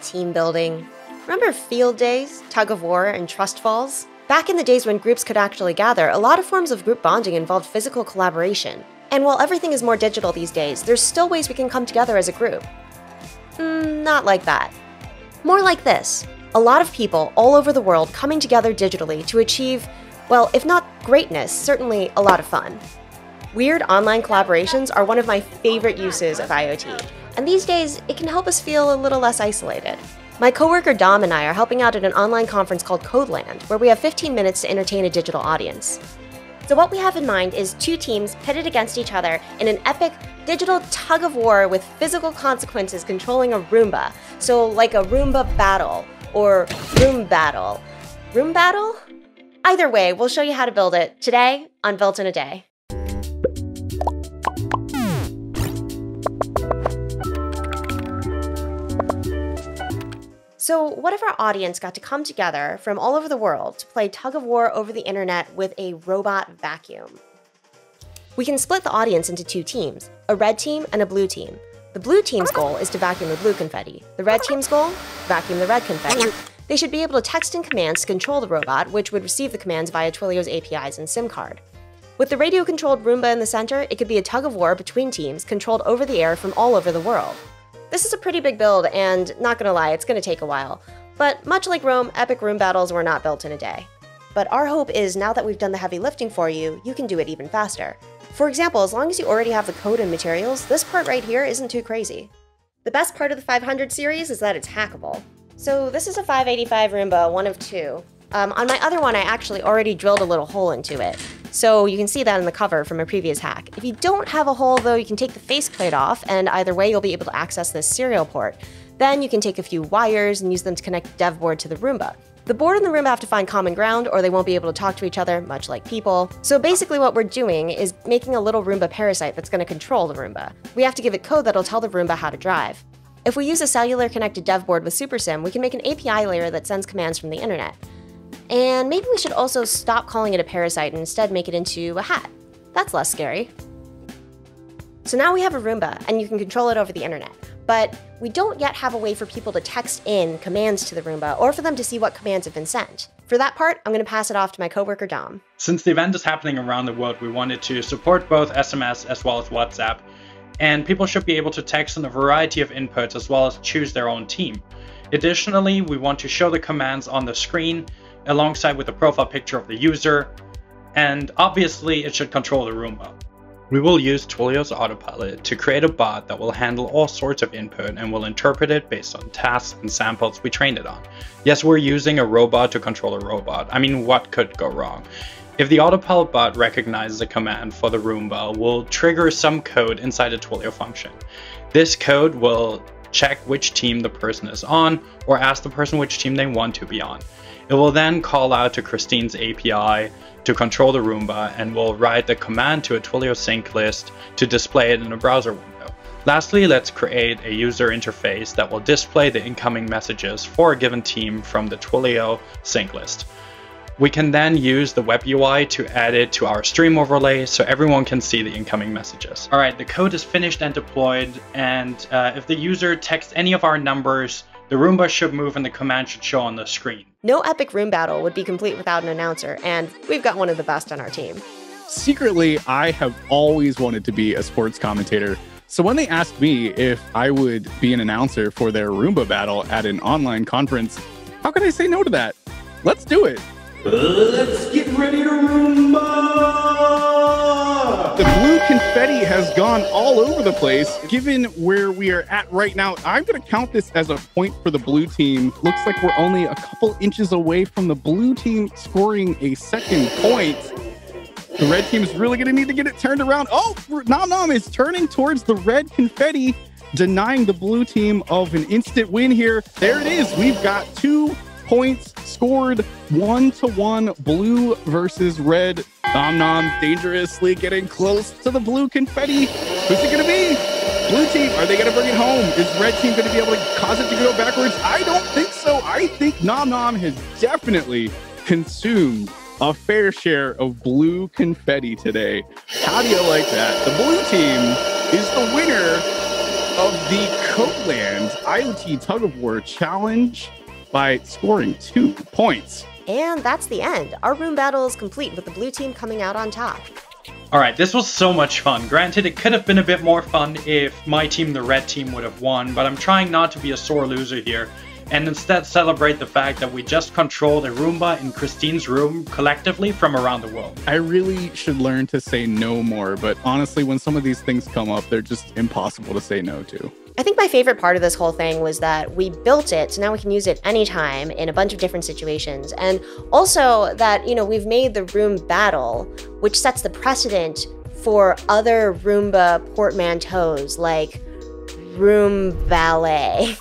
Team building. Remember field days, tug of war, and trust falls? Back in the days when groups could actually gather, a lot of forms of group bonding involved physical collaboration. And while everything is more digital these days, there's still ways we can come together as a group. Not like that. More like this. A lot of people all over the world coming together digitally to achieve, well, if not greatness, certainly a lot of fun. Weird online collaborations are one of my favorite uses of IoT, and these days it can help us feel a little less isolated. My coworker Dom and I are helping out at an online conference called Codeland, where we have 15 minutes to entertain a digital audience. So what we have in mind is two teams pitted against each other in an epic digital tug-of-war with physical consequences controlling a Roomba. So like a Roomba battle or room battle. Room battle? Either way, we'll show you how to build it today on Built in a Day. So what if our audience got to come together from all over the world to play tug-of-war over the internet with a robot vacuum? We can split the audience into two teams, a red team and a blue team. The blue team's goal is to vacuum the blue confetti. The red team's goal? Vacuum the red confetti. They should be able to text in commands to control the robot, which would receive the commands via Twilio's APIs and SIM card. With the radio-controlled Roomba in the center, it could be a tug-of-war between teams controlled over the air from all over the world. This is a pretty big build, and not gonna lie, it's gonna take a while. But much like Rome, epic room battles were not built in a day. But our hope is now that we've done the heavy lifting for you, you can do it even faster. For example, as long as you already have the code and materials, this part right here isn't too crazy. The best part of the 500 series is that it's hackable. So this is a 585 Roomba, one of two. On my other one, I actually already drilled a little hole into it. So you can see that in the cover from a previous hack. If you don't have a hole though, you can take the faceplate off, and either way you'll be able to access this serial port. Then you can take a few wires and use them to connect the dev board to the Roomba. The board and the Roomba have to find common ground or they won't be able to talk to each other, much like people. So basically what we're doing is making a little Roomba parasite that's gonna control the Roomba. We have to give it code that'll tell the Roomba how to drive. If we use a cellular connected dev board with Super SIM, we can make an API layer that sends commands from the internet. And maybe we should also stop calling it a parasite and instead make it into a hat. That's less scary. So now we have a Roomba, and you can control it over the internet. But we don't yet have a way for people to text in commands to the Roomba or for them to see what commands have been sent. For that part, I'm going to pass it off to my coworker Dom. Since the event is happening around the world, we wanted to support both SMS as well as WhatsApp. And people should be able to text in a variety of inputs as well as choose their own team. Additionally, we want to show the commands on the screen alongside with the profile picture of the user, and obviously it should control the Roomba. We will use Twilio's autopilot to create a bot that will handle all sorts of input and will interpret it based on tasks and samples we trained it on. Yes, we're using a robot to control a robot. I mean, what could go wrong? If the autopilot bot recognizes a command for the Roomba, we'll trigger some code inside a Twilio function. This code will check which team the person is on, or ask the person which team they want to be on. It will then call out to Christine's API to control the Roomba and will write the command to a Twilio Sync list to display it in a browser window. Lastly, let's create a user interface that will display the incoming messages for a given team from the Twilio Sync list. We can then use the web UI to add it to our stream overlay so everyone can see the incoming messages. All right, the code is finished and deployed, and if the user texts any of our numbers, the Roomba should move and the command should show on the screen. No epic room battle would be complete without an announcer, and we've got one of the best on our team. Secretly, I have always wanted to be a sports commentator. So when they asked me if I would be an announcer for their Roomba battle at an online conference, how could I say no to that? Let's do it. Let's get ready to Roomba! The blue confetti has gone all over the place. Given where we are at right now, I'm going to count this as a point for the blue team. Looks like we're only a couple inches away from the blue team scoring a second point. The red team is really going to need to get it turned around. Oh, Nom Nom is turning towards the red confetti, denying the blue team of an instant win here. There it is. We've got 2 points scored, 1-to-1, blue versus red. Nom Nom dangerously getting close to the blue confetti. Who's it gonna be? Blue team, are they gonna bring it home? Is red team gonna be able to cause it to go backwards? I don't think so. I think Nom Nom has definitely consumed a fair share of blue confetti today. How do you like that? The blue team is the winner of the Copeland IoT Tug of War Challenge by scoring 2 points. And that's the end. Our room battle is complete with the blue team coming out on top. All right, this was so much fun. Granted, it could have been a bit more fun if my team, the red team, would have won, but I'm trying not to be a sore loser here and instead celebrate the fact that we just controlled a Roomba in Christine's room collectively from around the world. I really should learn to say no more, but honestly, when some of these things come up, they're just impossible to say no to. I think my favorite part of this whole thing was that we built it, so now we can use it anytime in a bunch of different situations. And also that, you know, we've made the room battle, which sets the precedent for other Roomba portmanteaus, like room ballet.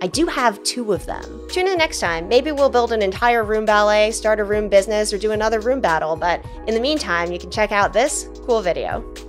I do have 2 of them. Tune in next time. Maybe we'll build an entire room ballet, start a room business, or do another room battle. But in the meantime, you can check out this cool video.